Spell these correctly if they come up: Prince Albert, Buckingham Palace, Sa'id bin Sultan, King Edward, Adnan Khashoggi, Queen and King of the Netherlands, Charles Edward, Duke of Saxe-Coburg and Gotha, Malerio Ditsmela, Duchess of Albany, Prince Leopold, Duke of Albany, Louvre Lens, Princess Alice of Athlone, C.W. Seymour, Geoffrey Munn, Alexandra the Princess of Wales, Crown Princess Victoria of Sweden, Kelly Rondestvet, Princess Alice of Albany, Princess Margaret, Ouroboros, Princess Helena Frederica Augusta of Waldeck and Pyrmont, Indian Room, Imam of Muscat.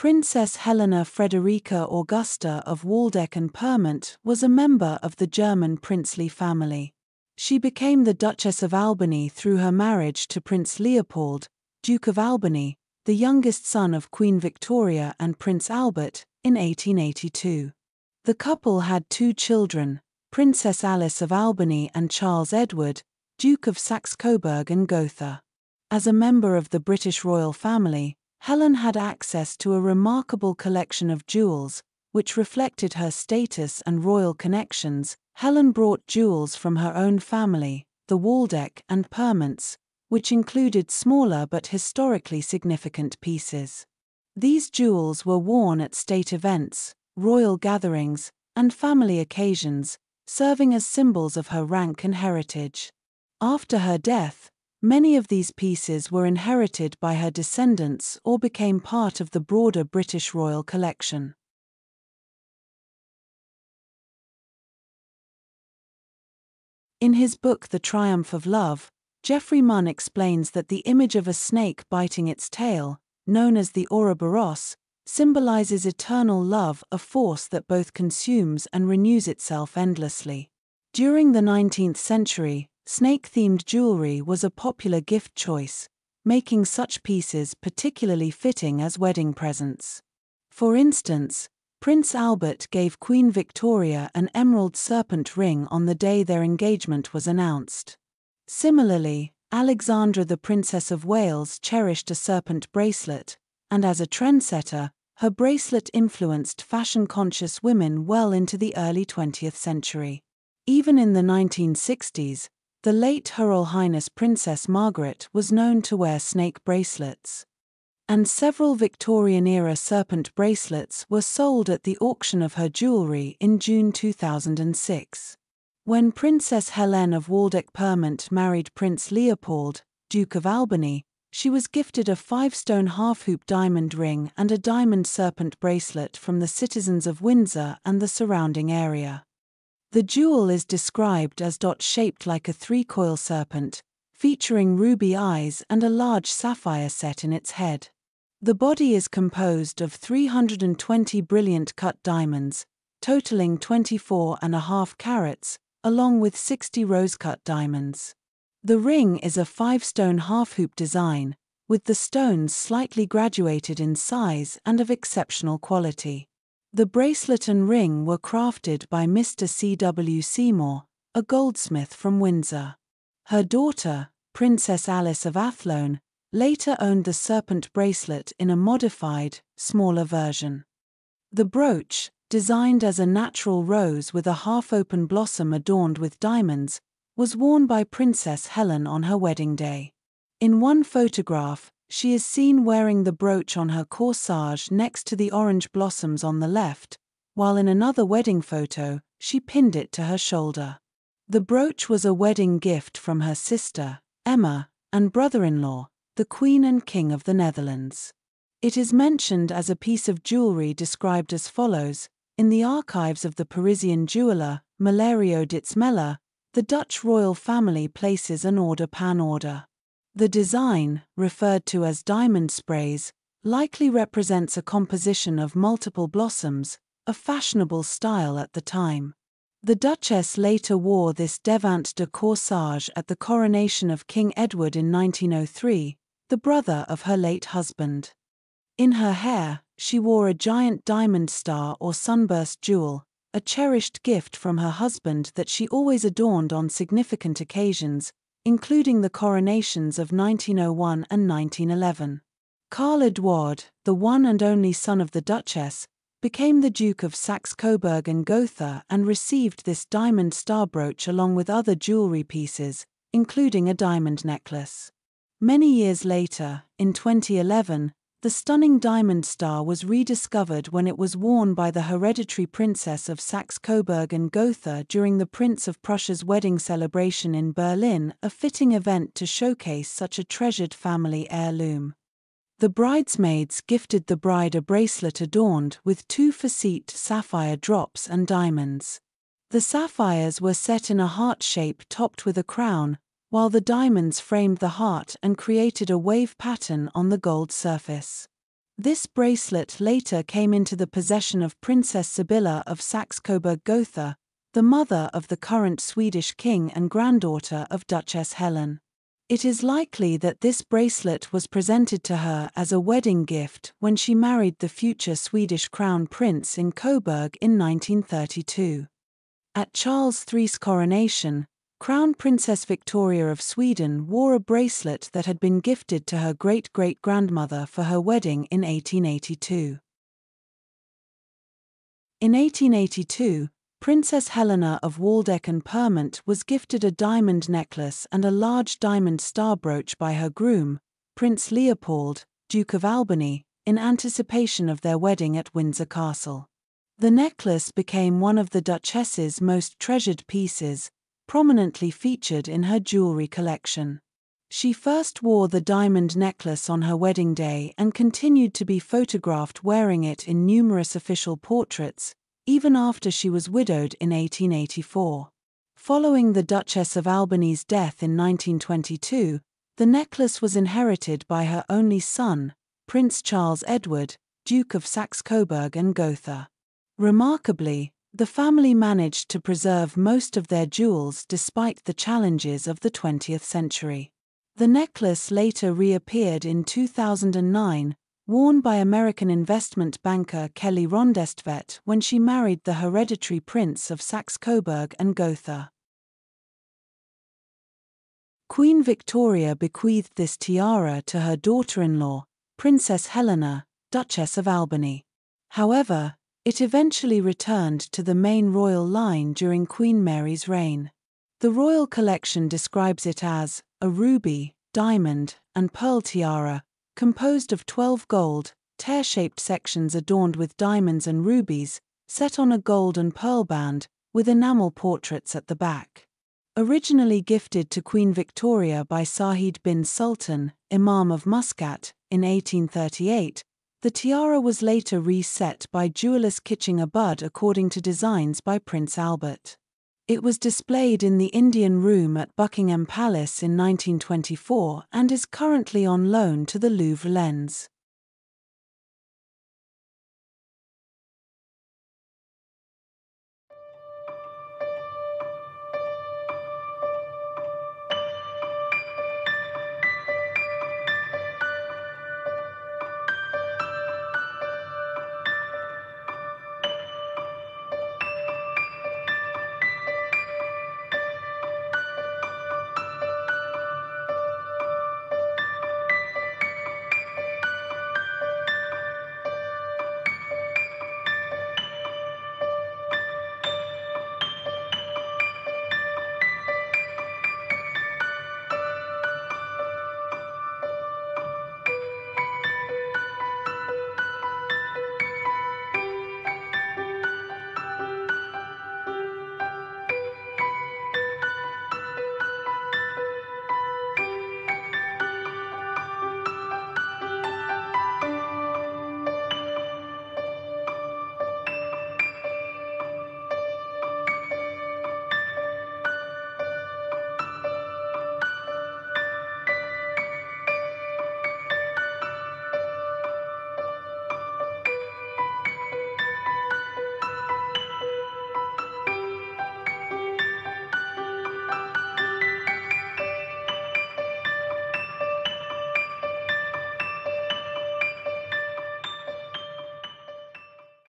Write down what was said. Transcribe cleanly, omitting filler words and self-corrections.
Princess Helena Frederica Augusta of Waldeck and Pyrmont was a member of the German princely family. She became the Duchess of Albany through her marriage to Prince Leopold, Duke of Albany, the youngest son of Queen Victoria and Prince Albert, in 1882. The couple had two children, Princess Alice of Albany and Charles Edward, Duke of Saxe-Coburg and Gotha. As a member of the British royal family, Helen had access to a remarkable collection of jewels, which reflected her status and royal connections. Helen brought jewels from her own family, the Waldeck and Pyrmonts, which included smaller but historically significant pieces. These jewels were worn at state events, royal gatherings, and family occasions, serving as symbols of her rank and heritage. After her death, many of these pieces were inherited by her descendants or became part of the broader British royal collection. In his book The Triumph of Love, Geoffrey Munn explains that the image of a snake biting its tail, known as the Ouroboros, symbolizes eternal love, a force that both consumes and renews itself endlessly. During the 19th century, snake-themed jewelry was a popular gift choice, making such pieces particularly fitting as wedding presents. For instance, Prince Albert gave Queen Victoria an emerald serpent ring on the day their engagement was announced. Similarly, Alexandra the Princess of Wales cherished a serpent bracelet, and as a trendsetter, her bracelet influenced fashion-conscious women well into the early 20th century. Even in the 1960s, the late Her Royal Highness Princess Margaret was known to wear snake bracelets, and several Victorian-era serpent bracelets were sold at the auction of her jewellery in June 2006. When Princess Helena of Waldeck-Pyrmont married Prince Leopold, Duke of Albany, she was gifted a 5-stone half-hoop diamond ring and a diamond serpent bracelet from the citizens of Windsor and the surrounding area. The jewel is described as dot-shaped like a 3-coil serpent, featuring ruby eyes and a large sapphire set in its head. The body is composed of 320 brilliant cut diamonds, totaling 24.5 carats, along with 60 rose-cut diamonds. The ring is a 5-stone half-hoop design, with the stones slightly graduated in size and of exceptional quality. The bracelet and ring were crafted by Mr. C.W. Seymour, a goldsmith from Windsor. Her daughter, Princess Alice of Athlone, later owned the serpent bracelet in a modified, smaller version. The brooch, designed as a natural rose with a half-open blossom adorned with diamonds, was worn by Princess Helen on her wedding day. In one photograph, she is seen wearing the brooch on her corsage next to the orange blossoms on the left, while in another wedding photo, she pinned it to her shoulder. The brooch was a wedding gift from her sister, Emma, and brother-in-law, the Queen and King of the Netherlands. It is mentioned as a piece of jewellery described as follows. In the archives of the Parisian jeweller, Malerio Ditsmela, the Dutch royal family places an order-pan-order. The design, referred to as diamond sprays, likely represents a composition of multiple blossoms, a fashionable style at the time. The Duchess later wore this devant de corsage at the coronation of King Edward in 1903, the brother of her late husband. In her hair, she wore a giant diamond star or sunburst jewel, a cherished gift from her husband that she always adorned on significant occasions, including the coronations of 1901 and 1911. Carl Edouard, the one and only son of the Duchess, became the Duke of Saxe-Coburg and Gotha and received this diamond star brooch along with other jewellery pieces, including a diamond necklace. Many years later, in 2011, the stunning diamond star was rediscovered when it was worn by the hereditary Princess of Saxe-Coburg and Gotha during the Prince of Prussia's wedding celebration in Berlin, a fitting event to showcase such a treasured family heirloom. The bridesmaids gifted the bride a bracelet adorned with 2 facete sapphire drops and diamonds. The sapphires were set in a heart shape topped with a crown, while the diamonds framed the heart and created a wave pattern on the gold surface. This bracelet later came into the possession of Princess Sibylla of Saxe-Coburg-Gotha, the mother of the current Swedish king and granddaughter of Duchess Helen. It is likely that this bracelet was presented to her as a wedding gift when she married the future Swedish crown prince in Coburg in 1932. At Charles III's coronation, Crown Princess Victoria of Sweden wore a bracelet that had been gifted to her great-great-grandmother for her wedding in 1882. In 1882, Princess Helena of Waldeck and Pyrmont was gifted a diamond necklace and a large diamond star brooch by her groom, Prince Leopold, Duke of Albany, in anticipation of their wedding at Windsor Castle. The necklace became one of the Duchess's most treasured pieces, prominently featured in her jewelry collection. She first wore the diamond necklace on her wedding day and continued to be photographed wearing it in numerous official portraits, even after she was widowed in 1884. Following the Duchess of Albany's death in 1922, the necklace was inherited by her only son, Prince Charles Edward, Duke of Saxe-Coburg and Gotha. Remarkably, the family managed to preserve most of their jewels despite the challenges of the 20th century. The necklace later reappeared in 2009, worn by American investment banker Kelly Rondestvet when she married the hereditary prince of Saxe-Coburg and Gotha. Queen Victoria bequeathed this tiara to her daughter-in-law, Princess Helena, Duchess of Albany. However, it eventually returned to the main royal line during Queen Mary's reign. The royal collection describes it as a ruby, diamond, and pearl tiara, composed of 12 gold, tear-shaped sections adorned with diamonds and rubies, set on a gold and pearl band, with enamel portraits at the back. Originally gifted to Queen Victoria by Sa'id bin Sultan, Imam of Muscat, in 1838, the tiara was later reset by jewellers Kitching a Bud according to designs by Prince Albert. It was displayed in the Indian Room at Buckingham Palace in 1924 and is currently on loan to the Louvre Lens.